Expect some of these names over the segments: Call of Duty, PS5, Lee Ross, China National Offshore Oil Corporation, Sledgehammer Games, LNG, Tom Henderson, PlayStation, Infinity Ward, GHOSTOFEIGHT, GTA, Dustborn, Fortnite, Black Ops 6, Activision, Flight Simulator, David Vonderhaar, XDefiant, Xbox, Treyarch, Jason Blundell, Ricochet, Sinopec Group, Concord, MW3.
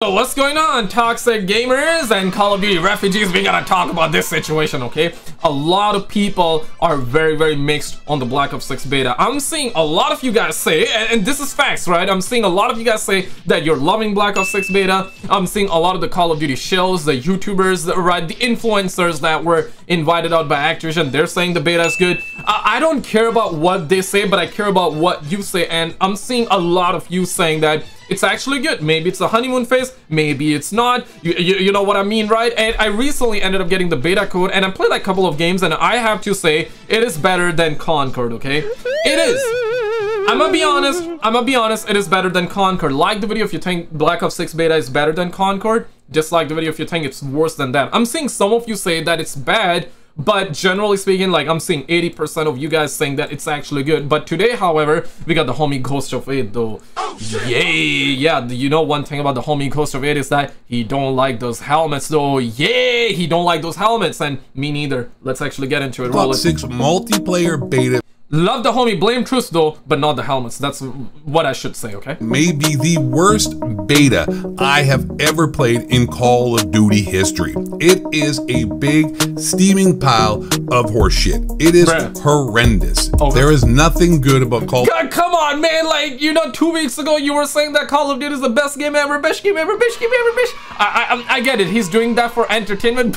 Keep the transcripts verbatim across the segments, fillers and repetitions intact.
So what's going on, toxic gamers and Call of Duty refugees? We gotta talk about this situation, okay? A lot of people are very, very mixed on the Black Ops six beta. I'm seeing a lot of you guys say, and, and this is facts, right? I'm seeing a lot of you guys say that you're loving Black Ops six beta. I'm seeing a lot of the Call of Duty shows, the YouTubers, right? The influencers that were invited out by Activision, they're saying the beta is good. I, I don't care about what they say, but I care about what you say, and I'm seeing a lot of you saying that it's actually good. Maybe it's a honeymoon phase, maybe it's not. You, you, you know what I mean, right? And I recently ended up getting the beta code and I played a couple of games, and I have to say it is better than Concord, okay? It is. I'm gonna be honest. I'm gonna be honest. It is better than Concord. Like the video if you think Black Ops six beta is better than Concord. Dislike the video if you think it's worse than that. I'm seeing some of you say that it's bad, but generally speaking, like, I'm seeing eighty percent of you guys saying that it's actually good. But today, however, we got the homie Ghost of eight, though. Oh, yay! Yeah, you know one thing about the homie Ghost of eight is that he don't like those helmets, though. Yay! He don't like those helmets, and me neither. Let's actually get into it. Black Ops six multiplayer beta. Love the homie Blame Truth, though, but not the helmets. That's what I should say, okay? Maybe the worst beta I have ever played in Call of Duty history. It is a big steaming pile of horseshit. It is Brand. horrendous. Okay. There is nothing good about Call of Duty. Come on, man. Like, you know, two weeks ago, you were saying that Call of Duty is the best game ever. Best game ever. Best game ever. Best. I, I, I get it. He's doing that for entertainment.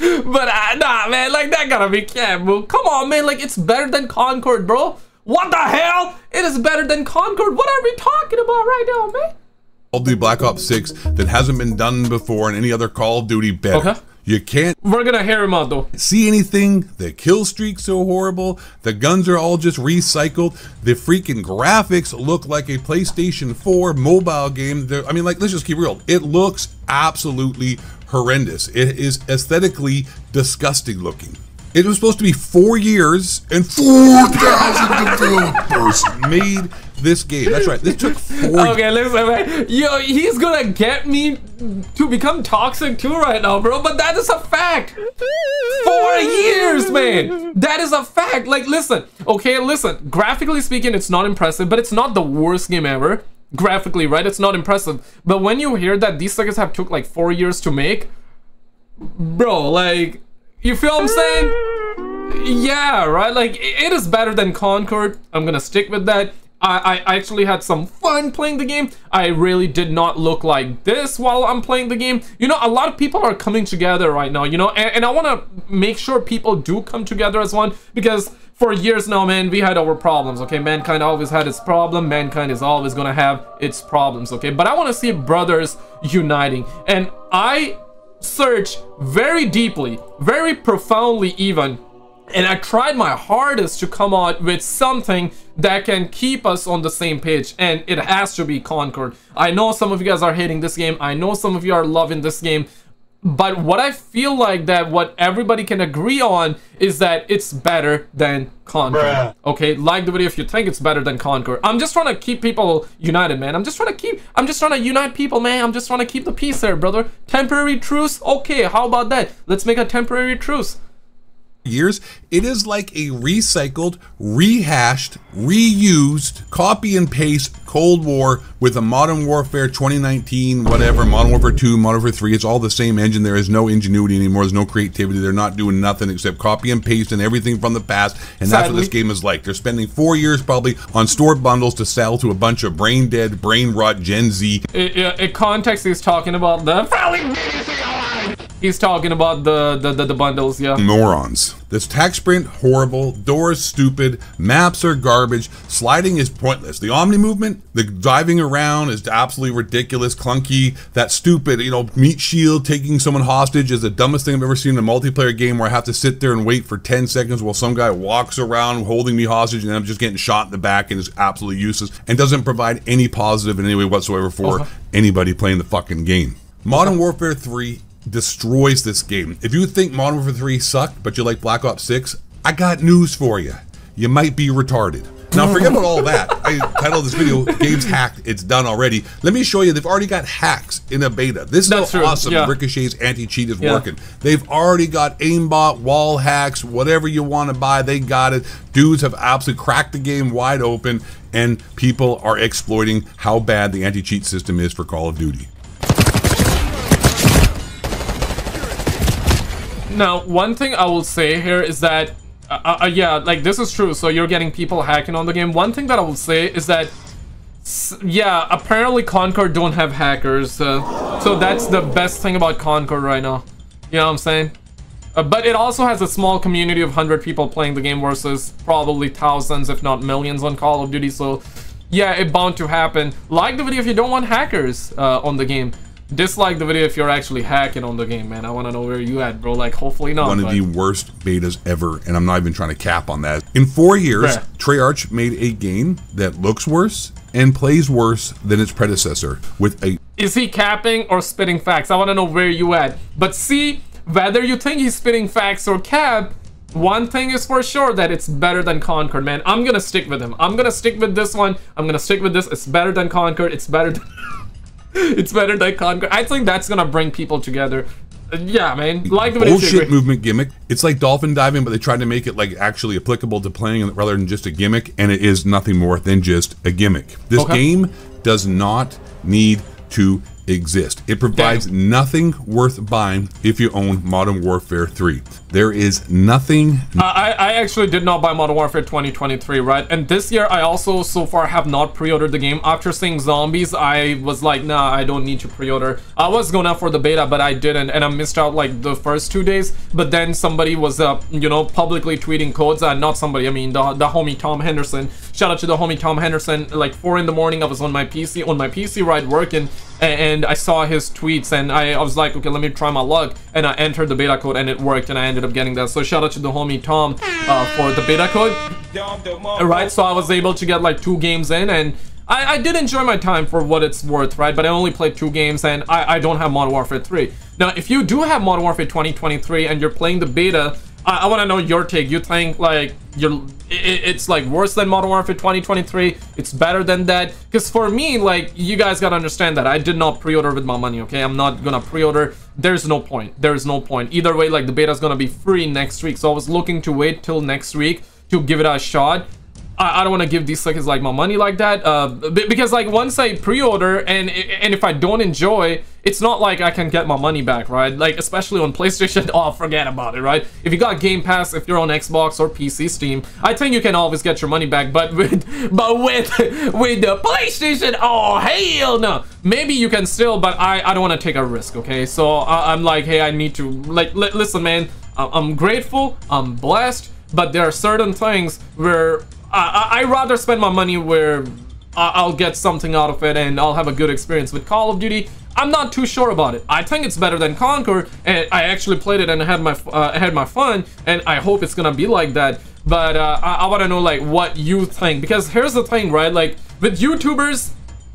But, uh, nah, man. Like, that gotta be cap, bro. Come on, man. Like, it's better than Concord, bro. What the hell? It is better than Concord. What are we talking about right now, man? I'll do Black Ops six that hasn't been done before in any other Call of Duty beta. Okay. You can't. We're gonna hear him out, though. See anything? The kill streak's so horrible. The guns are all just recycled. The freaking graphics look like a PlayStation four mobile game. They're, I mean, like, let's just keep real. It looks absolutely horrendous. It is aesthetically disgusting looking. It was supposed to be four years and four thousand developers made this game. That's right. This took four okay, years. Listen, man. Yo, he's gonna get me to become toxic too right now, bro. But that is a fact. Four years, man. That is a fact. Like, listen. Okay, listen. Graphically speaking, it's not impressive, but it's not the worst game ever. Graphically, right? It's not impressive. But when you hear that these suckers have took like four years to make, bro, like... You feel what I'm saying? Yeah, right? Like, it is better than Concord. I'm gonna stick with that. I, I actually had some fun playing the game. I really did not look like this while I'm playing the game. You know, a lot of people are coming together right now, you know, and, and I wanna make sure people do come together as one, because for years now, man, we had our problems, okay? Mankind always had its problem. Mankind is always gonna have its problems, okay? But I wanna see brothers uniting, and I... search very deeply, very profoundly even, and I tried my hardest to come out with something that can keep us on the same page, and it has to be Concord. I know some of you guys are hating this game, I know some of you are loving this game, but what I feel like that what everybody can agree on is that it's better than Concord. Bruh. Okay, like the video if you think it's better than Concord. I'm just trying to keep people united, man. I'm just trying to keep, I'm just trying to unite people, man. I'm just trying to keep the peace here, brother. Temporary truce? Okay, how about that? Let's make a temporary truce. Years, it is like a recycled, rehashed, reused, copy and paste Cold War with a Modern Warfare twenty nineteen, whatever, Modern Warfare two, Modern Warfare three. It's all the same engine. There is no ingenuity anymore. There's no creativity. They're not doing nothing except copy and paste and everything from the past. And Sadly. That's what this game is like. They're spending four years probably on store bundles to sell to a bunch of brain dead, brain rot Gen Z. It, it, it context is talking about the He's talking about the, the, the, the bundles, yeah. Morons. This tax print, horrible. Doors, stupid. Maps are garbage. Sliding is pointless. The Omni movement, the driving around is absolutely ridiculous, clunky. That stupid, you know, meat shield, taking someone hostage is the dumbest thing I've ever seen in a multiplayer game, where I have to sit there and wait for ten seconds while some guy walks around holding me hostage and I'm just getting shot in the back, and is absolutely useless and doesn't provide any positive in any way whatsoever for uh-huh. anybody playing the fucking game. Modern Warfare three destroys this game. If you think Modern Warfare three sucked, but you like Black Ops six, I got news for you. You might be retarded. Now, forget about all that. I titled this video, Game's Hacked. It's done already. Let me show you, they've already got hacks in a beta. This is That's how true. awesome yeah. Ricochet's anti-cheat is yeah. working. They've already got aimbot, wall hacks, whatever you want to buy, they got it. Dudes have absolutely cracked the game wide open, and people are exploiting how bad the anti-cheat system is for Call of Duty. Now, one thing I will say here is that, uh, uh, yeah, like, this is true. So you're getting people hacking on the game. One thing that I will say is that, yeah, apparently Concord don't have hackers. Uh, so that's the best thing about Concord right now. You know what I'm saying? Uh, but it also has a small community of one hundred people playing the game versus probably thousands, if not millions, on Call of Duty. So, yeah, it's bound to happen. Like the video if you don't want hackers uh, on the game. Dislike the video if you're actually hacking on the game, man. I want to know where you at, bro. Like, hopefully not. One of but. the worst betas ever, and I'm not even trying to cap on that. In four years, yeah. Treyarch made a game that looks worse and plays worse than its predecessor. With a Is he capping or spitting facts? I want to know where you at. But see, whether you think he's spitting facts or cap, one thing is for sure, that it's better than Concord, man. I'm going to stick with him. I'm going to stick with this one. I'm going to stick with this. It's better than Concord. It's better than... It's better than Concord. I think that's gonna bring people together. Uh, yeah, man. Like the bullshit movement gimmick. It's like dolphin diving, but they tried to make it like actually applicable to playing rather than just a gimmick, and it is nothing more than just a gimmick. This okay. game does not need to exist. It provides Damn. nothing worth buying if you own Modern Warfare three. There is nothing. Uh, I, I actually did not buy Modern Warfare twenty twenty-three, right? And this year, I also so far have not pre-ordered the game. After seeing Zombies, I was like, nah, I don't need to pre-order. I was going out for the beta, but I didn't, and I missed out like the first two days. But then somebody was, uh, you know, publicly tweeting codes. Uh, not somebody, I mean, the, the homie Tom Henderson. Shout out to the homie Tom Henderson. Like four in the morning, I was on my P C, on my P C ride working. And I saw his tweets, and I, I was like, okay, let me try my luck, and I entered the beta code, and it worked, and I ended up getting that. So shout out to the homie Tom uh, for the beta code. Right, so I was able to get like two games in, and I, I did enjoy my time for what it's worth, right? But I only played two games, and I, I don't have Modern Warfare three. Now, if you do have Modern Warfare twenty twenty-three and you're playing the beta, I, I want to know your take. You think like you're, it, it's like worse than Modern Warfare twenty twenty-three? It's better than that? Because for me, like, you guys gotta understand that I did not pre-order with my money. Okay, I'm not gonna pre-order. There's no point. There's no point. Either way, like the beta is gonna be free next week, so I was looking to wait till next week to give it a shot. I, I don't want to give these suckers like my money like that, uh, because like once I pre-order and and if I don't enjoy, it's not like I can get my money back, right? Like, especially on PlayStation, oh, forget about it, right? If you got Game Pass, if you're on Xbox or P C, Steam, I think you can always get your money back. But with, but with, with the PlayStation, oh, hell no. Maybe you can still, but I, I don't want to take a risk, okay? So I, I'm like, hey, I need to, like, li listen, man, I I'm grateful, I'm blessed, but there are certain things where I, I rather spend my money where I I'll get something out of it and I'll have a good experience. With Call of Duty, I'm not too sure about it. I think it's better than Concord, and I actually played it and I had my uh, I had my fun, and I hope it's gonna be like that. But uh, I, I want to know like what you think, because here's the thing, right? Like with YouTubers,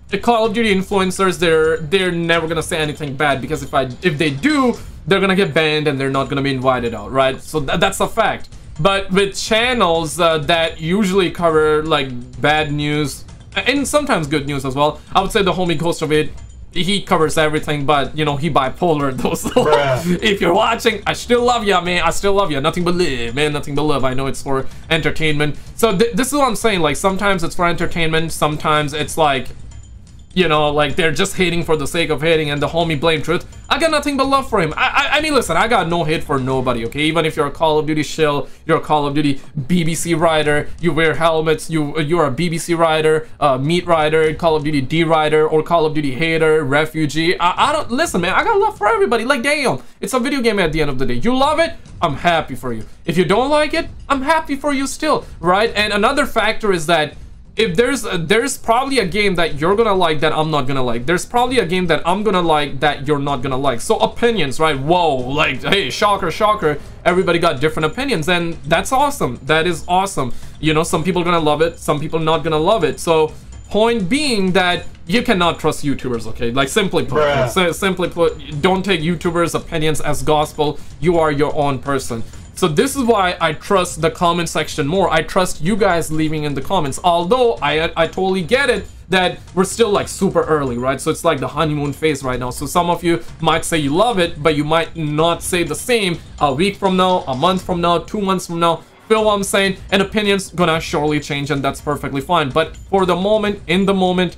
the Call of Duty influencers, they're they're never gonna say anything bad, because if I if they do, they're gonna get banned and they're not gonna be invited out, right? So th that's a fact. But with channels uh, that usually cover like bad news and sometimes good news as well, I would say the homie Ghost of It, he covers everything, but you know, he bipolar though. So if you're watching, I still love ya, man. I still love ya. Nothing but love, man. Nothing but love. I know it's for entertainment. So th this is what I'm saying. Like, sometimes it's for entertainment. Sometimes it's like, you know, like they're just hating for the sake of hating. And the homie Blame Truth, I got nothing but love for him. I, I I mean, listen, I got no hate for nobody, okay? Even if you're a Call of Duty shill, you're a Call of Duty B B C rider, you wear helmets, you, you're a B B C rider, uh, meat rider, Call of Duty D rider, or Call of Duty hater, refugee. I, I don't, listen, man, I got love for everybody. Like, damn, it's a video game at the end of the day. You love it, I'm happy for you. If you don't like it, I'm happy for you still, right? And another factor is that if there's uh, there's probably a game that you're gonna like that I'm not gonna like. There's probably a game that I'm gonna like that you're not gonna like. So opinions, right? Whoa, like, hey, shocker, shocker. Everybody got different opinions, and that's awesome. That is awesome. You know, some people are gonna love it, some people not gonna love it. So point being that you cannot trust YouTubers, okay? Like, simply put, yeah. simply put, don't take YouTubers' opinions as gospel. You are your own person. So this is why I trust the comment section more. I trust you guys leaving in the comments. Although I I totally get it that we're still like super early, right? So it's like the honeymoon phase right now. So some of you might say you love it, but you might not say the same a week from now, a month from now, two months from now. Feel what I'm saying? And opinions gonna surely change, and that's perfectly fine. But for the moment, in the moment,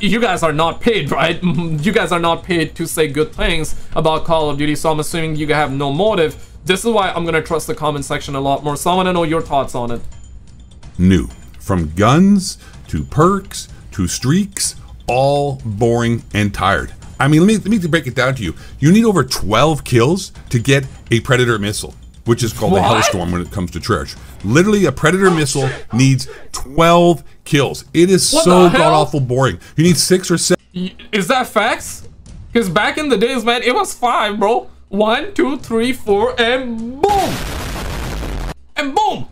you guys are not paid, right? You guys are not paid to say good things about Call of Duty. So I'm assuming you have no motive This is why I'm going to trust the comment section a lot more, so I want to know your thoughts on it. New. From guns, to perks, to streaks, all boring and tired. I mean, let me, let me break it down to you. You need over twelve kills to get a Predator missile, which is called what? the Hellstorm when it comes to Treyarch. Literally, a Predator oh, missile shit. needs twelve kills. It is what so god-awful boring. You need six or seven. Is that facts? Because back in the days, man, it was five, bro. One, two, three, four, and boom! And boom!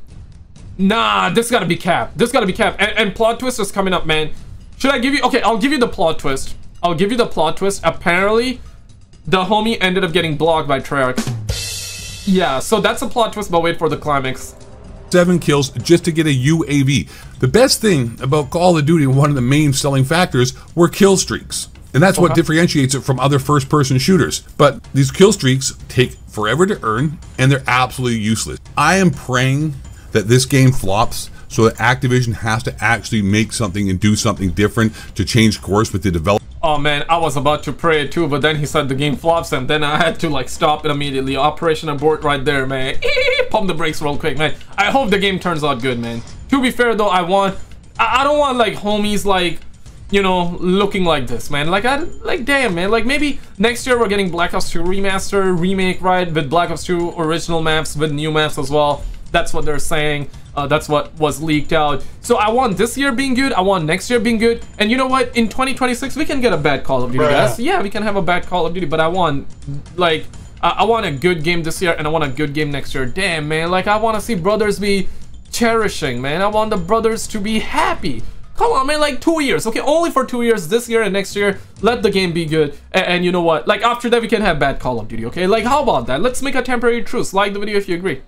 Nah, this gotta be capped. This gotta be capped. And, and plot twist is coming up, man. Should I give you... Okay, I'll give you the plot twist. I'll give you the plot twist. Apparently, the homie ended up getting blocked by Treyarch. Yeah, so that's a plot twist, but wait for the climax. Seven kills just to get a U A V. The best thing about Call of Duty, one of the main selling factors, were kill streaks. And that's okay. what differentiates it from other first-person shooters. But these kill streaks take forever to earn, and they're absolutely useless. I am praying that this game flops so that Activision has to actually make something and do something different to change course with the development. Oh man, I was about to pray it too, but then he said the game flops, and then I had to like stop it immediately. Operation abort right there, man. Eee, pump the brakes real quick, man. I hope the game turns out good, man. To be fair though, I want... I, I don't want like homies like... you know, looking like this, man. Like, I, like, damn, man. Like, maybe next year we're getting Black Ops two Remaster, Remake, right? With Black Ops two original maps, with new maps as well. That's what they're saying. Uh, that's what was leaked out. So I want this year being good. I want next year being good. And you know what? In twenty twenty-six, we can get a bad Call of Duty, guys. Yeah, we can have a bad Call of Duty, but I want, like, I, I want a good game this year, and I want a good game next year. Damn, man. Like, I want to see brothers be cherishing, man. I want the brothers to be happy. Come on, man, like two years. Okay, only for two years, this year and next year. Let the game be good. And, and you know what? Like, after that, we can have bad Call of Duty, okay? Like, how about that? Let's make a temporary truce. Like the video if you agree.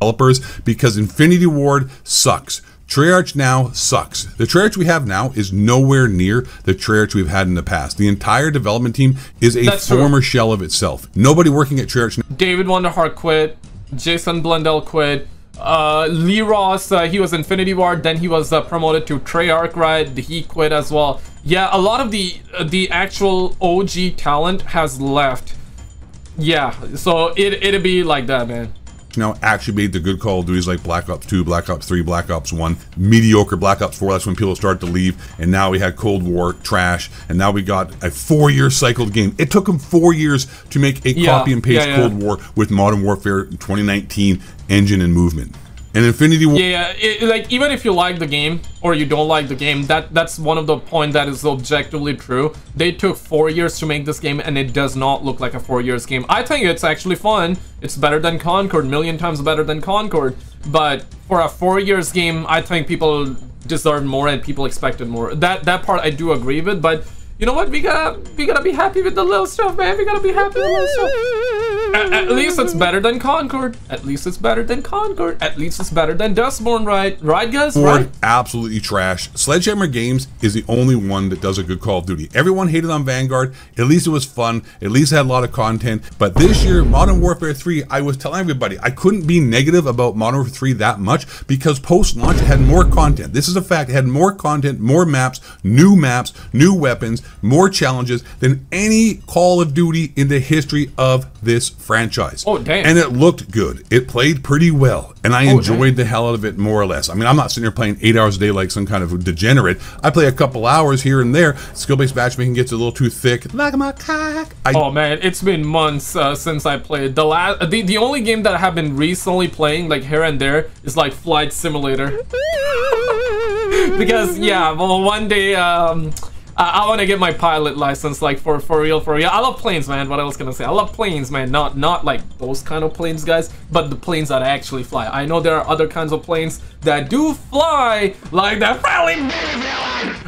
Developers, because Infinity Ward sucks. Treyarch now sucks. The Treyarch we have now is nowhere near the Treyarch we've had in the past. The entire development team is a That's former true. shell of itself. Nobody working at Treyarch. David Vonderhaar quit. Jason Blundell quit. Uh, Lee Ross, uh, he was Infinity Ward, then he was uh, promoted to Treyarch, right? He quit as well. Yeah, a lot of the uh, the actual O G talent has left. Yeah, so it, it'd be like that, man. Now actually made the good Call of Duties like Black Ops two, Black Ops three, Black Ops one, mediocre Black Ops four, that's when people started to leave, and now we had Cold War, trash, and now we got a four-year cycled game. It took them four years to make a yeah, copy and paste yeah, yeah. Cold War with Modern Warfare twenty nineteen engine and movement. And Infinity War... Yeah, yeah. It, like, even if you like the game, or you don't like the game, that, that's one of the points that is objectively true. They took four years to make this game, and it does not look like a four years game. I think it's actually fun. It's better than Concord, million times better than Concord. But for a four years game, I think people deserved more and people expected more. That that part I do agree with, but you know what? We gotta, we gotta be happy with the little stuff, man. We gotta be happy with the little stuff. At, at least it's better than Concord. At least it's better than Concord. At least it's better than Dustborn, right? Right, guys? Right? Absolutely trash. Sledgehammer Games is the only one that does a good Call of Duty. Everyone hated on Vanguard. At least it was fun. At least it had a lot of content. But this year, Modern Warfare three, I was telling everybody, I couldn't be negative about Modern Warfare three that much because post-launch it had more content. This is a fact. It had more content, more maps, new maps, new weapons, more challenges than any Call of Duty in the history of this franchise. Oh, damn. And it looked good. It played pretty well. And I oh, enjoyed damn. the hell out of it, more or less. I mean, I'm not sitting here playing eight hours a day like some kind of degenerate. I play a couple hours here and there. Skill-based matchmaking gets a little too thick. Like my cock. I oh, man. It's been months uh, since I played. The, last, the, the only game that I have been recently playing, like here and there, is like Flight Simulator. Because, yeah, well, one day... Um, I, I want to get my pilot license, like, for, for real, for real. I love planes, man. What I was gonna say. I love planes, man. Not, not like those kind of planes, guys, but the planes that I actually fly. I know there are other kinds of planes that do fly, like that.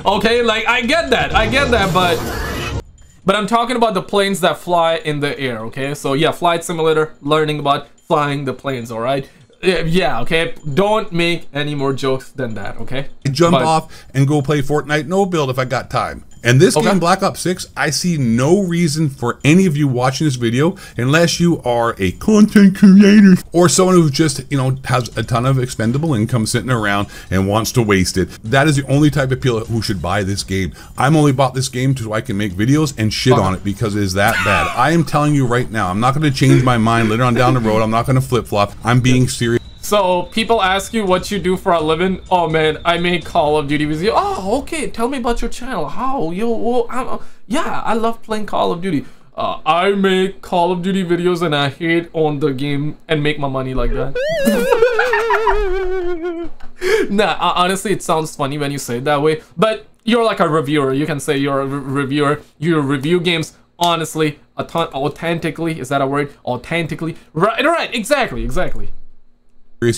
Okay, like, I get that. I get that, but... But I'm talking about the planes that fly in the air, okay? So, yeah, Flight Simulator, learning about flying the planes, alright? Yeah, okay? Don't make any more jokes than that, okay? Jump but, off and go play Fortnite no build if I got time. And this okay. game, Black Ops six, I see no reason for any of you watching this video, unless you are a content creator or someone who just, you know, has a ton of expendable income sitting around and wants to waste it. That is the only type of people who should buy this game. I'm only bought this game so I can make videos and shit okay. on it because it is that bad. I am telling you right now, I'm not going to change my mind later on down the road. I'm not going to flip-flop. I'm being serious. So people ask you what you do for a living. Oh man, I make Call of Duty with you. Oh, okay. Tell me about your channel. How yo? Well, I'm, uh, yeah, I love playing Call of Duty. Uh, I make Call of Duty videos and I hate on the game and make my money like that. Nah, uh, honestly, it sounds funny when you say it that way. But you're like a reviewer. You can say you're a reviewer. You review games. Honestly, authentically. Is that a word? Authentically. Right. Right. Exactly. Exactly.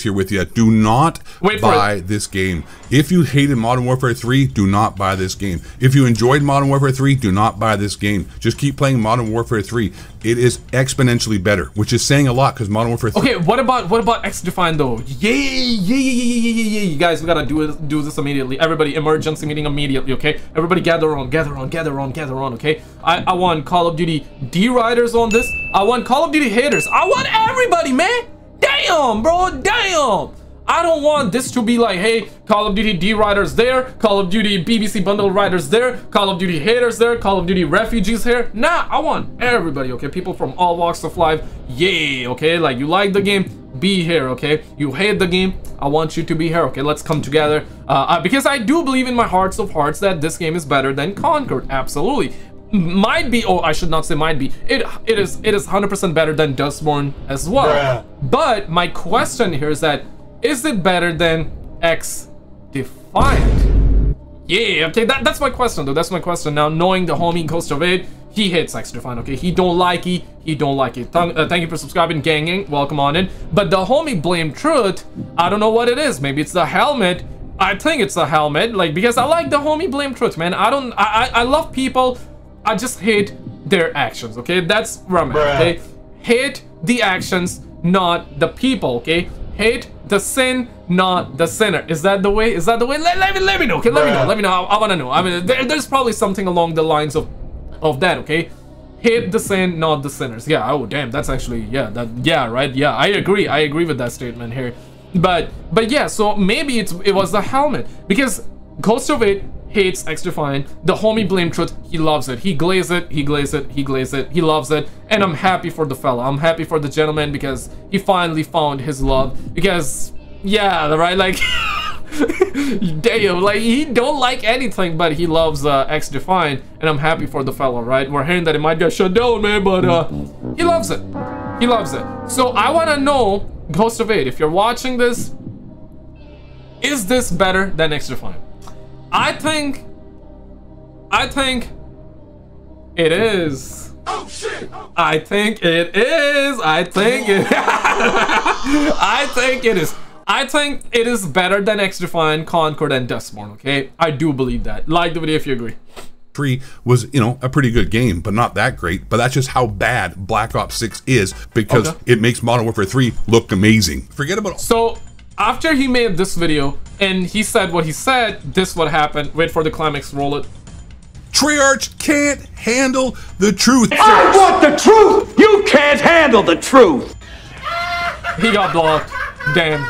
Here with you, do not Wait buy this game. If you hated Modern Warfare three, do not buy this game. If you enjoyed Modern Warfare three, do not buy this game. Just keep playing Modern Warfare three. It is exponentially better, which is saying a lot because Modern Warfare three. Okay, what about what about XDefiant though? Yeah, yeah, yeah, yeah, yeah, yeah. You guys, we gotta do it, do this immediately. Everybody, emergency meeting immediately. Okay, everybody, gather on, gather on, gather on, gather on. Okay, I I want Call of Duty D-riders on this. I want Call of Duty haters. I want everybody, man. Damn, bro, damn. I don't want this to be like, hey, Call of Duty D-Riders there, Call of Duty B B C Bundle Riders there, Call of Duty haters there, Call of Duty refugees here. Nah, I want everybody, okay? People from all walks of life, yeah, okay? Like, you like the game, be here, okay? You hate the game, I want you to be here, okay? Let's come together. Uh, because I do believe in my hearts of hearts that this game is better than Concord, absolutely. Might be, oh, I should not say might be. It it is it is one hundred percent better than Dustborn as well. Yeah. But my question here is that is it better than XDefiant? Yeah, okay, that, that's my question though. That's my question. Now, knowing the homie Coast of Aid, he hates XDefiant. Okay, he don't like it. He don't like it. Thank, uh, thank you for subscribing, ganging. Welcome on in. But the homie Blame Truth, I don't know what it is. Maybe it's the helmet. I think it's the helmet. Like because I like the homie Blame Truth, man. I don't. I I, I love people. I just hate their actions, okay? That's where I'm at, okay? Hate the actions, not the people, okay? Hate the sin, not the sinner. Is that the way? Is that the way? Let, let, me, let me know, okay? Let Bruh. me know, let me know. I, I wanna know. I mean, there, there's probably something along the lines of, of that, okay? Hate the sin, not the sinners. Yeah, oh, damn, that's actually, yeah, that, yeah, right? Yeah, I agree. I agree with that statement here. But, but yeah, so maybe it's, it was the helmet. Because Ghost of It hates XDefiant. The homie Blame Truth, he loves it. He glazed it, he glazed it, he glazed it, he loves it. And I'm happy for the fella. I'm happy for the gentleman because he finally found his love. Because, yeah, right, like, damn, like, he don't like anything, but he loves uh, XDefiant. And I'm happy for the fella, right? We're hearing that it might get shut down, man, but uh, he loves it. He loves it. So I wanna know, Ghost of Aid, if you're watching this, is this better than XDefiant? I think, I think it is. Oh shit! I think it is. I think it. I think it is. I think it is better than XDefiant, Concord, and Dustborn. Okay, I do believe that. Like the video if you agree. Three was, you know, a pretty good game, but not that great. But that's just how bad Black Ops six is because okay. it makes Modern Warfare three look amazing. Forget about so. After he made this video and he said what he said, this what happened. Wait for the climax, roll it. Treyarch can't handle the truth. I want the truth! You can't handle the truth! He got blocked. Damn.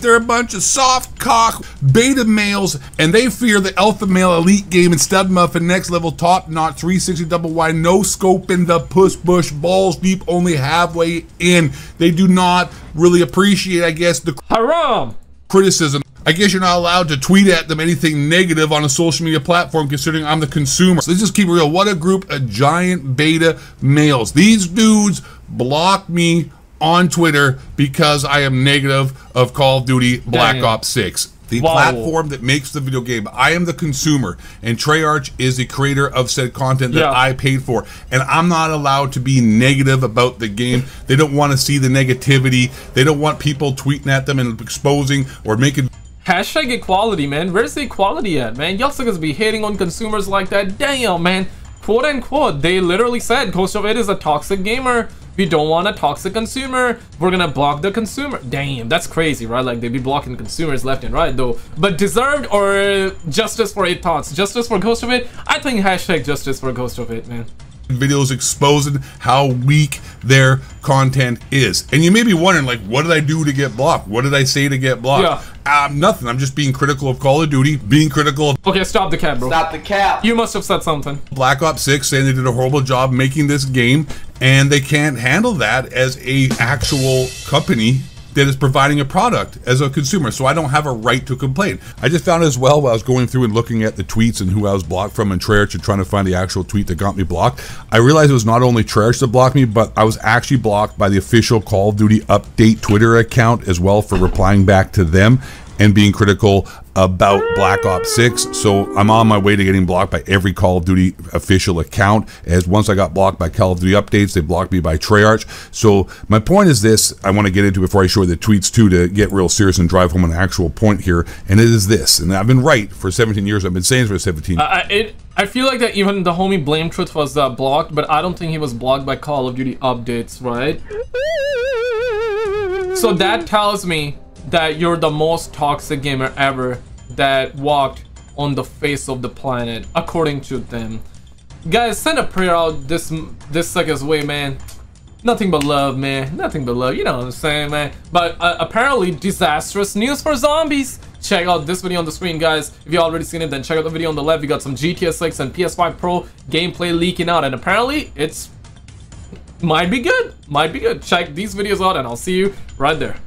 They're a bunch of soft cock beta males and they fear the alpha male elite game and stud muffin next level top knot three sixty double wide no scope in the push bush balls deep only halfway in. They do not really appreciate, I guess, the haram criticism. I guess you're not allowed to tweet at them anything negative on a social media platform considering I'm the consumer. So let's just keep it real. What a group of giant beta males. These dudes block me on Twitter because I am negative of Call of Duty Black Ops six. The Whoa. platform that makes the video game. I am the consumer and Treyarch is the creator of said content that yeah. I paid for. And I'm not allowed to be negative about the game. They don't want to see the negativity. They don't want people tweeting at them and exposing or making... Hashtag equality, man. Where's the equality at, man? Y'all suckers be hating on consumers like that. Damn, man. Quote unquote, they literally said Ghost of It is a toxic gamer. We don't want a toxic consumer. We're gonna block the consumer. Damn, that's crazy, right? Like, they be blocking consumers left and right, though. But deserved or justice for eight thoughts? Justice for Ghost of It? I think hashtag justice for Ghost of It, man. Videos exposing how weak their content is. And you may be wondering, like, what did I do to get blocked? What did I say to get blocked? Yeah. Um, nothing. I'm just being critical of Call of Duty, being critical of... Okay, stop the cap, bro. Stop the cap. You must have said something. Black Ops six, saying they did a horrible job making this game, and they can't handle that as a actual company that is providing a product as a consumer. So I don't have a right to complain. I just found as well while I was going through and looking at the tweets and who I was blocked from and Treyarch and trying to find the actual tweet that got me blocked. I realized it was not only Treyarch that blocked me, but I was actually blocked by the official Call of Duty update Twitter account as well for replying back to them and being critical about Black Ops six. So I'm on my way to getting blocked by every Call of Duty official account, as once I got blocked by Call of Duty updates, they blocked me by Treyarch. So my point is this, I want to get into before I show you the tweets too, to get real serious and drive home an actual point here, and it is this, and I've been right for seventeen years, I've been saying for seventeen. Uh, it, I feel like that even the homie Blame Truth was uh, blocked, but I don't think he was blocked by Call of Duty updates, right? So that tells me that you're the most toxic gamer ever that walked on the face of the planet, according to them. Guys, send a prayer out this this sucker's way, man. Nothing but love, man. Nothing but love. You know what I'm saying, man. But uh, apparently, disastrous news for zombies. Check out this video on the screen, guys. If you already seen it, then check out the video on the left. We got some G T A six and P S five Pro gameplay leaking out, and apparently, it's might be good. Might be good. Check these videos out, and I'll see you right there.